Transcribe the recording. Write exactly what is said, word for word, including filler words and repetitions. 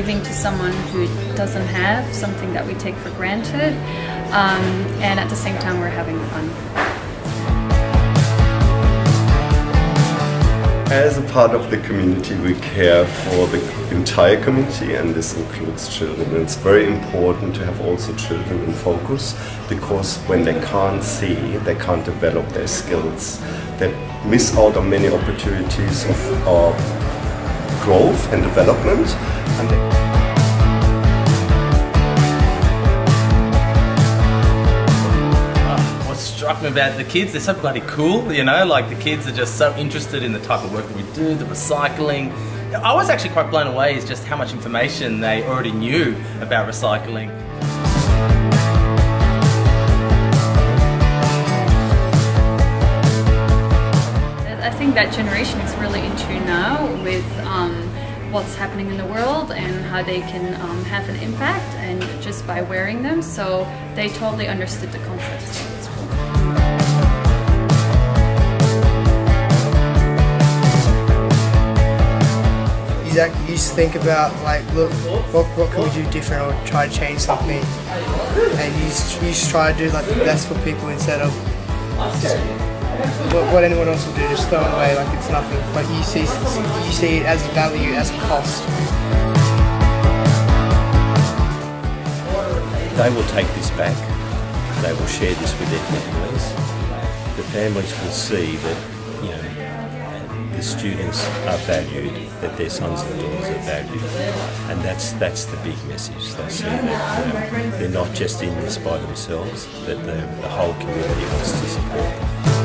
giving to someone who doesn't have something that we take for granted, um, and at the same time we're having fun. As a part of the community, we care for the entire community, and this includes children. And it's very important to have also children in focus, because when they can't see, they can't develop their skills. They miss out on many opportunities of uh, growth and development. And they struck me about the kids, they're so bloody cool, you know, like the kids are just so interested in the type of work that we do, the recycling. I was actually quite blown away is just how much information they already knew about recycling. I think that generation is really in tune now with um, what's happening in the world and how they can um, have an impact, and just by wearing them, so they totally understood the concept. You just think about, like, look, what, what can we do different, or try to change something, and you just, you just try to do like the best for people instead of just what, what anyone else will do, just throw it away like it's nothing. But you see, you see it as a value, as a cost. They will take this back, they will share this with their families. The families will see that, you know, the students are valued, that their sons and daughters are valued, and that's that's the big message. They see that um, they're not just in this by themselves, that the, the whole community wants to support them.